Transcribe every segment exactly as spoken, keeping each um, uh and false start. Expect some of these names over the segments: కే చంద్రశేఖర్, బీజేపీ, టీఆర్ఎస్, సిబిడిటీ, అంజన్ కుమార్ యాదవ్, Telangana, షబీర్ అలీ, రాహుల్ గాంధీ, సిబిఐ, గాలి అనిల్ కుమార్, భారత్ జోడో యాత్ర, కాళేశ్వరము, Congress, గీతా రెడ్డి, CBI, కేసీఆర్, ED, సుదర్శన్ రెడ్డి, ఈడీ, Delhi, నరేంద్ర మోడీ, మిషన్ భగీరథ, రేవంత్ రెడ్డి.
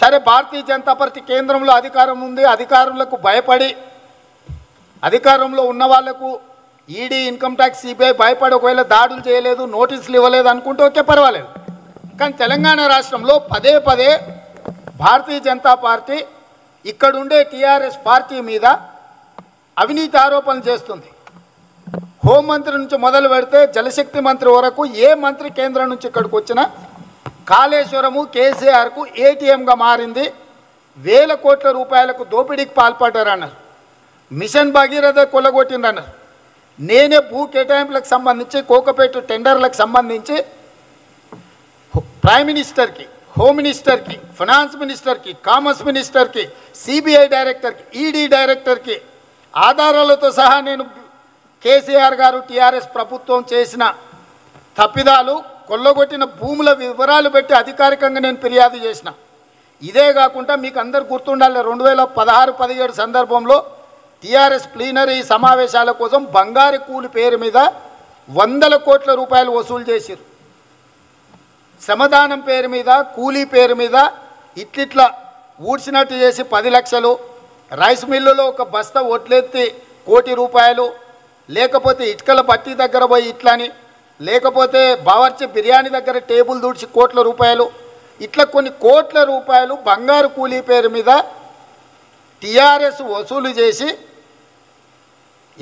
సరే భారతీయ జనతా పార్టీ కేంద్రంలో అధికారం ఉంది, అధికారులకు భయపడి అధికారంలో ఉన్న వాళ్ళకు ఈడీ ఇన్కమ్ ట్యాక్స్ సిబిఐ భయపడి ఒకవేళ దాడులు చేయలేదు నోటీసులు ఇవ్వలేదు అనుకుంటే ఓకే పర్వాలేదు. కానీ తెలంగాణ రాష్ట్రంలో పదే పదే భారతీయ జనతా పార్టీ ఇక్కడుండే టీఆర్ఎస్ పార్టీ మీద అవినీతి ఆరోపణలు చేస్తుంది. హోంమంత్రి నుంచి మొదలు పెడితే జలశక్తి మంత్రి వరకు ఏ మంత్రి కేంద్రం నుంచి ఇక్కడికి వచ్చినా కాళేశ్వరము కేసీఆర్కు ఏటీఎంగా మారింది, వేల కోట్ల రూపాయలకు దోపిడీకి పాల్పడ్డారన్నారు, మిషన్ భగీరథ కొల్లగొట్టిందన్నారు. నేనే భూ కేటాయింపులకు సంబంధించి కోకపేట టెండర్లకు సంబంధించి ప్రైమ్ మినిస్టర్కి, హోమ్ మినిస్టర్కి, ఫైనాన్స్ మినిస్టర్కి, కామర్స్ మినిస్టర్కి, సిబిఐ డైరెక్టర్కి, ఈడీ డైరెక్టర్కి ఆధారాలతో సహా నేను కేసీఆర్ గారు టీఆర్ఎస్ ప్రభుత్వం చేసిన తప్పిదాలు కొల్లగొట్టిన భూముల వివరాలు పెట్టి అధికారికంగా నేను ఫిర్యాదు చేసిన. ఇదే కాకుండా మీకు అందరు గుర్తుండాలి, రెండు వేల పదహారు పదిహేడు సందర్భంలో టీఆర్ఎస్ ప్లీనరీ సమావేశాల కోసం బంగారు కూలి పేరు మీద వందల కోట్ల రూపాయలు వసూలు చేశారు. శ్రమదానం పేరు మీద కూలీ పేరు మీద ఇట్లిట్లా ఊడ్చినట్టు చేసి పది లక్షలు, రైస్ మిల్లులో ఒక బస్తా ఒట్లెత్తి కోటి రూపాయలు, లేకపోతే ఇటుకల బట్టి దగ్గర పోయి ఇట్లని, లేకపోతే బావర్చి బిర్యానీ దగ్గర టేబుల్ దూడ్చి కోట్ల రూపాయలు, ఇట్లా కొన్ని కోట్ల రూపాయలు బంగారు కూలీ పేరు మీద టీఆర్ఎస్ వసూలు చేసి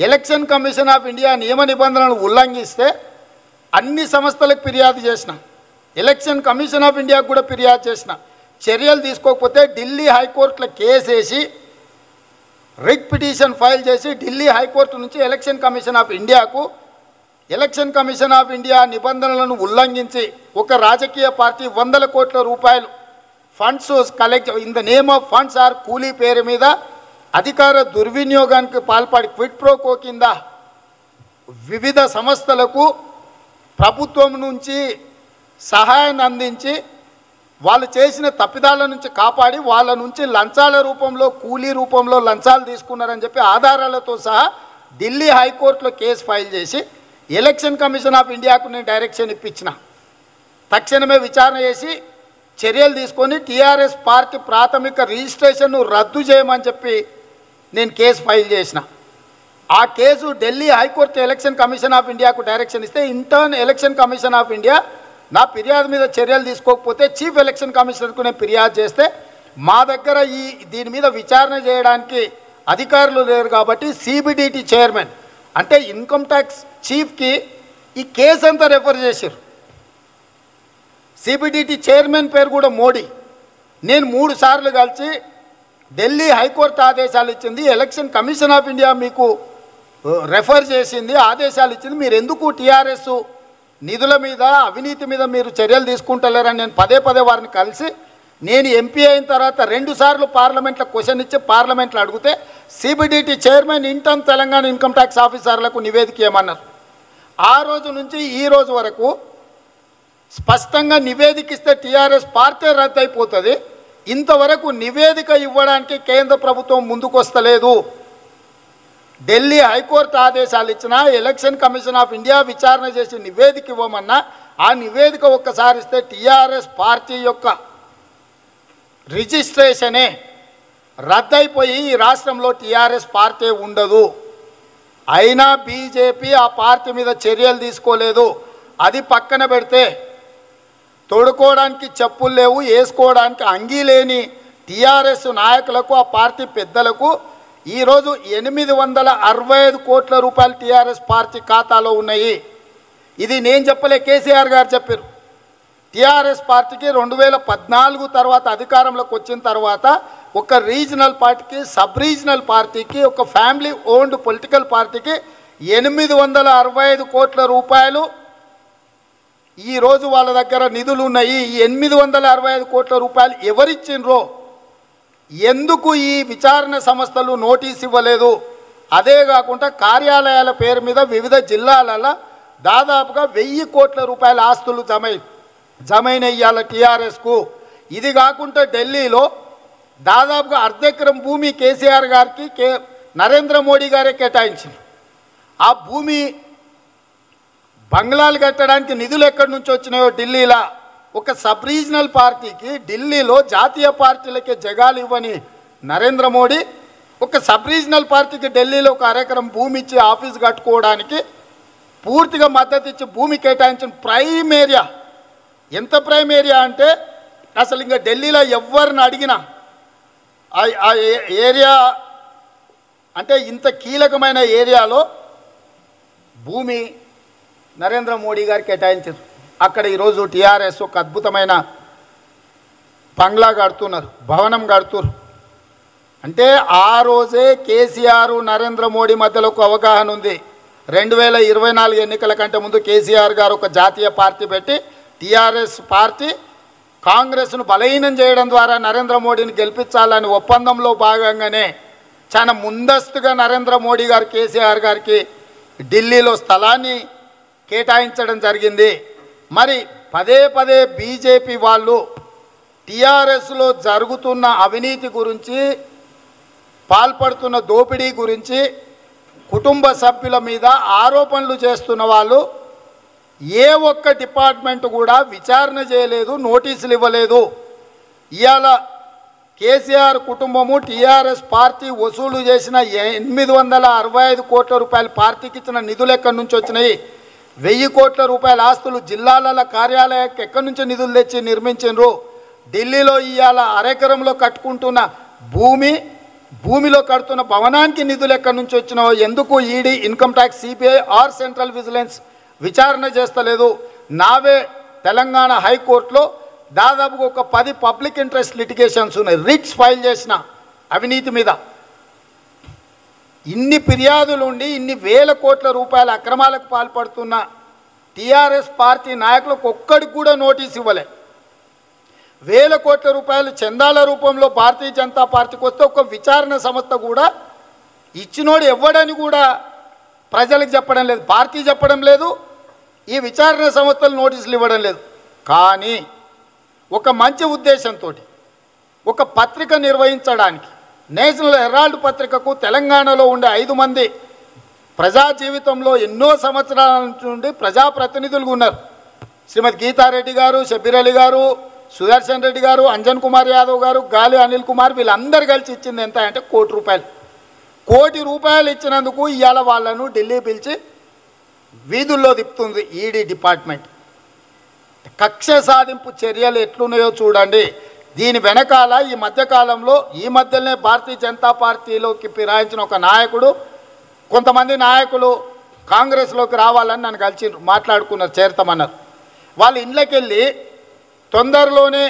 ఎలక్షన్ కమిషన్ ఆఫ్ ఇండియా నియమ నిబంధనలను ఉల్లంఘిస్తే అన్ని సంస్థలకు ఫిర్యాదు చేసిన, ఎలక్షన్ కమిషన్ ఆఫ్ ఇండియాకు కూడా ఫిర్యాదు చేసిన. చర్యలు తీసుకోకపోతే ఢిల్లీ హైకోర్టులో కేసు వేసి రిట్ పిటిషన్ ఫైల్ చేసి ఢిల్లీ హైకోర్టు నుంచి ఎలక్షన్ కమిషన్ ఆఫ్ ఇండియాకు ఎలక్షన్ కమిషన్ ఆఫ్ ఇండియా నిబంధనలను ఉల్లంఘించి ఒక రాజకీయ పార్టీ వందల కోట్ల రూపాయలు funds collect in the name of funds or కూలీ పేరు మీద అధికార దుర్వినియోగానికి పాల్పడి క్విట్ ప్రోకో కింద వివిధ సంస్థలకు ప్రభుత్వం నుంచి సహాయాన్ని అందించి వాళ్ళు చేసిన తప్పిదాల నుంచి కాపాడి వాళ్ళ నుంచి లంచాల రూపంలో కూలీ రూపంలో లంచాలు తీసుకున్నారని చెప్పి ఆధారాలతో సహా ఢిల్లీ హైకోర్టులో కేసు ఫైల్ చేసి ఎలక్షన్ కమిషన్ ఆఫ్ ఇండియాకు నేను డైరెక్షన్ ఇప్పించిన. తక్షణమే విచారణ చేసి చర్యలు తీసుకొని టీఆర్ఎస్ పార్టీ ప్రాథమిక రిజిస్ట్రేషన్ను రద్దు చేయమని చెప్పి నేను కేసు ఫైల్ చేసిన. ఆ case Delhi high court election commission of ఇండియాకు డైరెక్షన్ ఇస్తే in turn election commission of India నా ఫిర్యాదు మీద చర్యలు తీసుకోకపోతే చీఫ్ ఎలక్షన్ కమిషనర్కు నేను ఫిర్యాదు చేస్తే మా దగ్గర ఈ దీని మీద విచారణ చేయడానికి అధికారులు లేరు కాబట్టి సిబిడిటీ చైర్మన్ అంటే ఇన్కమ్ ట్యాక్స్ చీఫ్కి ఈ కేసు అంతా రెఫర్ చేశారు. సిబిడిటీ చైర్మన్ పేరు కూడా మోడీ. నేను మూడు సార్లు కలిసి ఢిల్లీ హైకోర్టు ఆదేశాలు ఇచ్చింది, ఎలక్షన్ కమిషన్ ఆఫ్ ఇండియా మీకు రెఫర్ చేసింది, ఆదేశాలు ఇచ్చింది, మీరు ఎందుకు టీఆర్ఎస్ నిధుల మీద అవినీతి మీద మీరు చర్యలు తీసుకుంటలేరని నేను పదే పదే వారిని కలిసి నేను ఎంపీ అయిన తర్వాత రెండు సార్లు పార్లమెంట్లో క్వశ్చన్ ఇచ్చి పార్లమెంట్లో అడిగితే సిబిడిటీ chairman in turn Telangana income tax ఆఫీసర్లకు నివేదిక ఏమన్నారు. ఆ రోజు నుంచి ఈ రోజు వరకు స్పష్టంగా నివేదిక ఇస్తే టీఆర్ఎస్ పార్టీ రద్దు అయిపోతుంది, ఇంతవరకు నివేదిక ఇవ్వడానికి కేంద్ర ప్రభుత్వం ముందుకు వస్తలేదు. ఢిల్లీ హైకోర్టు ఆదేశాలు ఇచ్చినా ఎలక్షన్ కమిషన్ ఆఫ్ ఇండియా విచారణ చేసి నివేదిక ఇవ్వమన్నా ఆ నివేదిక ఒక్కసారి ఇస్తే టీఆర్ఎస్ పార్టీ యొక్క రిజిస్ట్రేషనే రద్దయిపోయి ఈ రాష్ట్రంలో టీఆర్ఎస్ పార్టీ ఉండదు. అయినా బీజేపీ ఆ పార్టీ మీద చర్యలు తీసుకోలేదు. అది పక్కన పెడితే తోడుకోవడానికి చెప్పులు లేవు, వేసుకోవడానికి అంగీ లేని టీఆర్ఎస్ నాయకులకు ఆ పార్టీ పెద్దలకు ఈరోజు ఎనిమిది వందల అరవై ఐదు కోట్ల రూపాయలు టీఆర్ఎస్ పార్టీ ఖాతాలో ఉన్నాయి. ఇది నేను చెప్పలే, కేసీఆర్ గారు చెప్పారు. టీఆర్ఎస్ పార్టీకి రెండు వేల పద్నాలుగు తర్వాత అధికారంలోకి వచ్చిన తర్వాత ఒక రీజనల్ పార్టీకి, సబ్ రీజనల్ పార్టీకి, ఒక ఫ్యామిలీ ఓన్డ్ పొలిటికల్ పార్టీకి ఎనిమిది వందల అరవై ఐదు కోట్ల రూపాయలు ఈరోజు వాళ్ళ దగ్గర నిధులు ఉన్నాయి. ఈ ఎనిమిది వందల అరవై ఐదు కోట్ల రూపాయలు ఎవరిచ్చిండ్రో, ఎందుకు ఈ విచారణ సంస్థలు నోటీస్ ఇవ్వలేదు? అదే కాకుండా కార్యాలయాల పేరు మీద వివిధ జిల్లాలలో దాదాపుగా వెయ్యి కోట్ల రూపాయల ఆస్తులు జమ జమైన ఇయ్యాల టీఆర్ఎస్కు. ఇది కాకుండా ఢిల్లీలో దాదాపుగా అర్ధ ఎకరం భూమి కేసీఆర్ గారికి కే నరేంద్ర మోడీ గారే కేటాయించింది. ఆ భూమి బంగ్లాలు కట్టడానికి నిధులు ఎక్కడి నుంచి వచ్చినాయో ఢిల్లీలో ఒక సబ్ రీజనల్ పార్టీకి ఢిల్లీలో జాతీయ పార్టీలకే జగాలు ఇవ్వని నరేంద్ర మోడీ ఒక సబ్ రీజనల్ పార్టీకి ఢిల్లీలో ఒక అరెకరం భూమి ఇచ్చి ఆఫీస్ కట్టుకోవడానికి పూర్తిగా మద్దతు ఇచ్చి భూమి కేటాయించిన ప్రైమ్ ఏరియా ఎంత ప్రైమ్ ఏరియా అంటే అసలు ఇంకా ఢిల్లీలో ఎవరిని అడిగినా ఆ ఏరియా అంటే ఇంత కీలకమైన ఏరియాలో భూమి నరేంద్ర మోడీ గారు కేటాయించారు. అక్కడ ఈరోజు టీఆర్ఎస్ ఒక అద్భుతమైన బంగ్లా కడుతున్నారు, భవనం కడుతున్నారు. అంటే ఆ రోజే కేసీఆర్ నరేంద్ర మోడీ మధ్యలో ఒక అవగాహన ఉంది. రెండు వేల ఇరవై నాలుగు ఎన్నికల కంటే ముందు కేసీఆర్ గారు ఒక జాతీయ పార్టీ పెట్టి టీఆర్ఎస్ పార్టీ కాంగ్రెస్ను బలహీనం చేయడం ద్వారా నరేంద్ర మోడీని గెలిపించాలని ఒప్పందంలో భాగంగానే చాలా ముందస్తుగా నరేంద్ర మోడీ గారు కేసీఆర్ గారికి ఢిల్లీలో స్థలాన్ని కేటాయించడం జరిగింది. మరి పదే పదే బీజేపీ వాళ్ళు టీఆర్ఎస్లో జరుగుతున్న అవినీతి గురించి, పాల్పడుతున్న దోపిడీ గురించి, కుటుంబ సభ్యుల మీద ఆరోపణలు చేస్తున్న వాళ్ళు ఏ ఒక్క డిపార్ట్మెంట్ కూడా విచారణ చేయలేదు, నోటీసులు ఇవ్వలేదు. ఇవాళ కేసీఆర్ కుటుంబము టీఆర్ఎస్ పార్టీ వసూలు చేసిన ఎనిమిది వందల అరవై ఐదు కోట్ల రూపాయలు పార్టీకి ఇచ్చిన నిధులు ఎక్కడి నుంచి వచ్చినాయి? వెయ్యి కోట్ల రూపాయల ఆస్తులు జిల్లాల కార్యాలయానికి ఎక్కడి నుంచి నిధులు తెచ్చి నిర్మించారు? ఢిల్లీలో ఇవాళ అరెకరంలో కట్టుకుంటున్న భూమి, భూమిలో కడుతున్న భవనానికి నిధులు ఎక్కడి నుంచి వచ్చినాయో ఎందుకు ఈడీ, income tax, సిబిఐ or central vigilance విచారణ చేస్తలేదు? నావే తెలంగాణ హైకోర్టులో దాదాపుగా ఒక పది పబ్లిక్ ఇంట్రెస్ట్ లిటిగేషన్స్ ఉన్నాయి, రిట్స్ ఫైల్ చేసిన అవినీతి మీద. ఇన్ని ఫిర్యాదులు ఉండి ఇన్ని వేల కోట్ల రూపాయల అక్రమాలకు పాల్పడుతున్న టీఆర్ఎస్ పార్టీ నాయకులకు ఒక్కడికి కూడా నోటీస్ ఇవ్వలే. వేల కోట్ల రూపాయలు చందాల రూపంలో భారతీయ జనతా పార్టీకి వస్తే ఒక విచారణ సంస్థ కూడా ఇచ్చినోడు ఎవ్వడని కూడా ప్రజలకు చెప్పడం లేదు, పార్టీ చెప్పడం లేదు, ఈ విచారణ సంస్థలు నోటీసులు ఇవ్వడం లేదు. కానీ ఒక మంచి ఉద్దేశంతో ఒక పత్రిక నిర్వహించడానికి నేషనల్ హెరాల్డ్ పత్రికకు తెలంగాణలో ఉండే ఐదు మంది ప్రజా జీవితంలో ఎన్నో సంవత్సరాల నుండి ప్రజాప్రతినిధులుగా ఉన్నారు. శ్రీమతి గీతా రెడ్డి గారు, షబీర్ అలీ గారు, సుదర్శన్ రెడ్డి గారు, అంజన్ కుమార్ యాదవ్ గారు, గాలి అనిల్ కుమార్, వీళ్ళందరూ కలిసి ఇచ్చింది ఎంత అంటే కోటి రూపాయలు. కోటి రూపాయలు ఇచ్చినందుకు ఇవాళ వాళ్ళను ఢిల్లీ పిలిచి వీధుల్లో తిప్పుతుంది ఈడీ డిపార్ట్మెంట్. కక్ష సాధింపు చర్యలు ఎట్లున్నాయో చూడండి. దీని వెనకాల ఈ మధ్యకాలంలో ఈ మధ్యనే భారతీయ జనతా పార్టీలోకి ఫిరాయించిన ఒక నాయకుడు, కొంతమంది నాయకులు కాంగ్రెస్లోకి రావాలని నన్ను కలిసి మాట్లాడుకున్నారు, చేరతామన్నారు. వాళ్ళు ఇంట్లోకి వెళ్ళి తొందరలోనే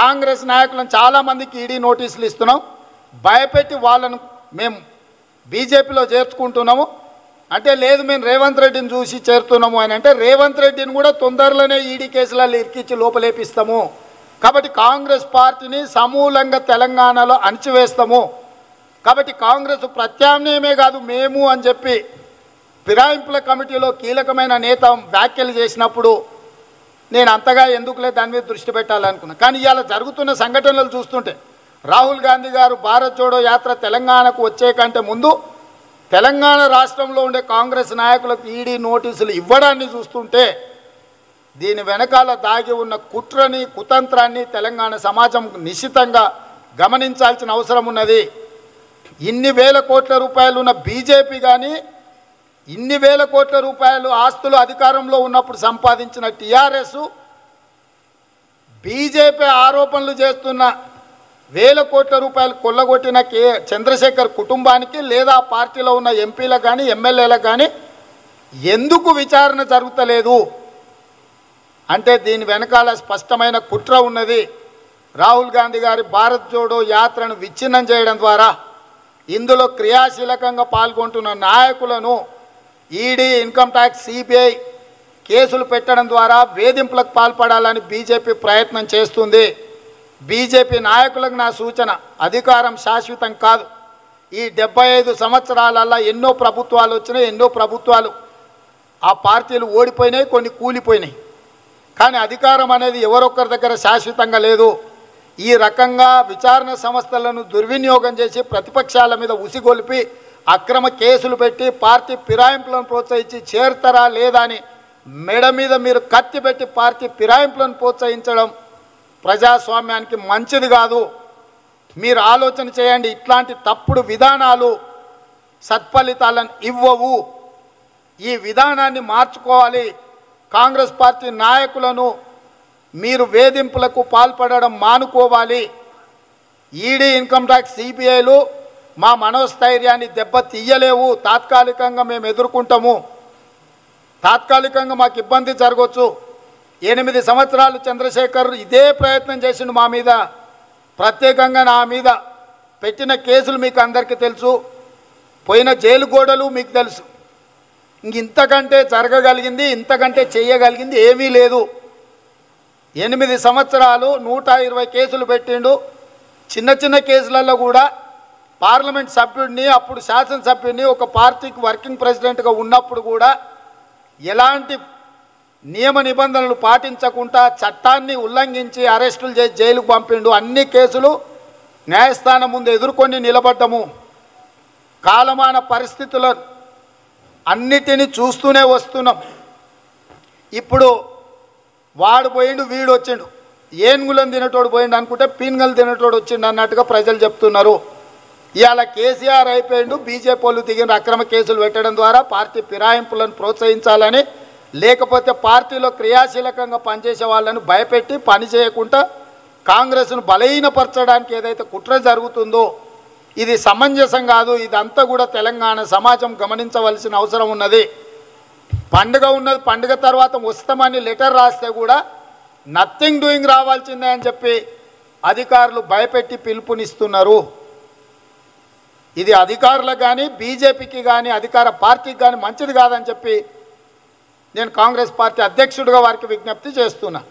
కాంగ్రెస్ నాయకులను చాలామందికి ఈడీ నోటీసులు ఇస్తున్నాం, భయపెట్టి వాళ్ళను మేము బీజేపీలో చేర్చుకుంటున్నాము అంటే, లేదు మేము రేవంత్ రెడ్డిని చూసి చేరుతున్నాము అని అంటే, రేవంత్ రెడ్డిని కూడా తొందరలోనే ఈడీ కేసులలో ఇరికించి లోపలేపిస్తాము, కాబట్టి కాంగ్రెస్ పార్టీని సమూలంగా తెలంగాణలో అణచివేస్తాము, కాబట్టి కాంగ్రెస్ ప్రత్యామ్నాయమే కాదు మేము అని చెప్పి ఫిరాయింపుల కమిటీలో కీలకమైన నేత వ్యాఖ్యలు చేసినప్పుడు నేను అంతగా ఎందుకులే దాని మీద దృష్టి పెట్టాలనుకున్నాను. కానీ ఇవాళ జరుగుతున్న సంఘటనలు చూస్తుంటే రాహుల్ గాంధీ గారు భారత్ జోడో యాత్ర తెలంగాణకు వచ్చే కంటే ముందు తెలంగాణ రాష్ట్రంలో ఉండే కాంగ్రెస్ నాయకులకు ఈడీ నోటీసులు ఇవ్వడాన్ని చూస్తుంటే దీని వెనకాల దాగి ఉన్న కుట్రని, కుతంత్రాన్ని తెలంగాణ సమాజం నిశ్చితంగా గమనించాల్సిన అవసరం ఉన్నది. ఇన్ని వేల కోట్ల రూపాయలు ఉన్న బీజేపీ కానీ, ఇన్ని వేల కోట్ల రూపాయలు ఆస్తులు అధికారంలో ఉన్నప్పుడు సంపాదించిన టీఆర్ఎస్, బీజేపీ ఆరోపణలు చేస్తున్న వేల కోట్ల రూపాయలు కొల్లగొట్టిన కే చంద్రశేఖర్ కుటుంబానికి లేదా పార్టీలో ఉన్న ఎంపీలకు కానీ ఎమ్మెల్యేలకు కానీ ఎందుకు విచారణ జరుగుతలేదు అంటే దీని వెనకాల స్పష్టమైన కుట్ర ఉన్నది. రాహుల్ గాంధీ గారి భారత్ జోడో యాత్రను విచ్ఛిన్నం చేయడం ద్వారా ఇందులో క్రియాశీలకంగా పాల్గొంటున్న నాయకులను ఈడీ, ఇన్కమ్ ట్యాక్స్, సిబిఐ కేసులు పెట్టడం ద్వారా వేధింపులకు పాల్పడాలని బీజేపీ ప్రయత్నం చేస్తుంది. బీజేపీ నాయకులకు నా సూచన, అధికారం శాశ్వతం కాదు. ఈ డెబ్బై ఐదు సంవత్సరాలల్లో ఎన్నో ప్రభుత్వాలు వచ్చినాయి, ఎన్నో ప్రభుత్వాలు ఆ పార్టీలు ఓడిపోయినాయి, కొన్ని కూలిపోయినాయి, కానీ అధికారం అనేది ఎవరొక్కరి దగ్గర శాశ్వతంగా లేదు. ఈ రకంగా విచారణ సంస్థలను దుర్వినియోగం చేసి ప్రతిపక్షాల మీద ఉసిగొలిపి అక్రమ కేసులు పెట్టి పార్టీ ఫిరాయింపులను ప్రోత్సహించి చేరతారా లేదా అని मेड मीद मीरु कत्ति पेट्टि पार्टी पिरायिंपुलनु प्रोत्सहिंचडं प्रजास्वाम्यानिकि मंचिदि कादु। मीरु आलोचन चेयंडि, इट्लांटि तप्पुडु विधानालु सत्फलितालनु इव्ववु, ई विधानान्नि मार्चुकोवालि। कांग्रेस पार्टी नायकुलनु मीरु वेधिंपुलकु पाल्पडडं मानुकोवालि। ईडी इनकम टैक्स सीबीआई लु मा मनोस्थैर्यान्नि दెబ్బ తీయలేవు, తాత్కాలికంగా మేము ఎదుర్కొంటాము, తాత్కాలికంగా మాకు ఇబ్బంది జరగొచ్చు। ఎనిమిది సంవత్సరాలు చంద్రశేఖర్ ఇదే ప్రయత్నం చేసిండు మా మీద, ప్రత్యేకంగా నా మీద పెట్టిన కేసులు మీకు అందరికీ తెలుసు, పోయిన జైలు గోడలు మీకు తెలుసు। ఇంతకంటే జరగగలిగింది, ఇంతకంటే చేయగలిగింది ఏమీ లేదు। ఎనిమిది సంవత్సరాలు నూట ఇరవై కేసులు పెట్టిండు, చిన్న చిన్న కేసులలో కూడా పార్లమెంట్ సభ్యుడిని అప్పుడు శాసన సభ్యుడిని ఒక పార్టీకి వర్కింగ్ ప్రెసిడెంట్‌గా ఉన్నప్పుడు కూడా ఎలాంటి నియమ నిబంధనలు పాటించకుండా చట్టాన్ని ఉల్లంఘించి అరెస్టులు చేసి జైలుకు పంపిండు। అన్ని కేసులు న్యాయస్థానం ముందు ఎదుర్కొని నిలబడ్డము। కాలమాన పరిస్థితుల అన్నిటిని చూస్తూనే వస్తున్నాం। ఇప్పుడు వాడు పోయిండు వీడు వచ్చిండు, ఏనుగులను తినేటోడు పోయిండు అనుకుంటే పీనుగలు తినేటోడు వచ్చిండు అన్నట్టుగా ప్రజలు చెప్తున్నారు। ఇవాళ కేసీఆర్ అయిపోయిండు, బీజేపీ వాళ్ళు దిగిన అక్రమ కేసులు పెట్టడం ద్వారా పార్టీ ఫిరాయింపులను ప్రోత్సహించాలని, లేకపోతే పార్టీలో క్రియాశీలకంగా పనిచేసే వాళ్ళని భయపెట్టి పని చేయకుండా కాంగ్రెస్ను బలహీనపరచడానికి ఏదైతే కుట్ర జరుగుతుందో ఇది సమంజసం కాదు। ఇదంతా కూడా తెలంగాణ సమాజం గమనించవలసిన అవసరం ఉన్నది। పండుగ ఉన్నది, పండుగ తర్వాత వస్తామని లెటర్ రాస్తే కూడా నథింగ్ డూయింగ్ రావాల్సిందే అని చెప్పి అధికారులు భయపెట్టి పిలుపునిస్తున్నారు। ఇది అధికారులకు కానీ బీజేపీకి కానీ అధికార పార్టీకి కానీ మంచిది కాదని చెప్పి నేను కాంగ్రెస్ పార్టీ అధ్యక్షుడిగా వారికి విజ్ఞప్తి చేస్తున్నా।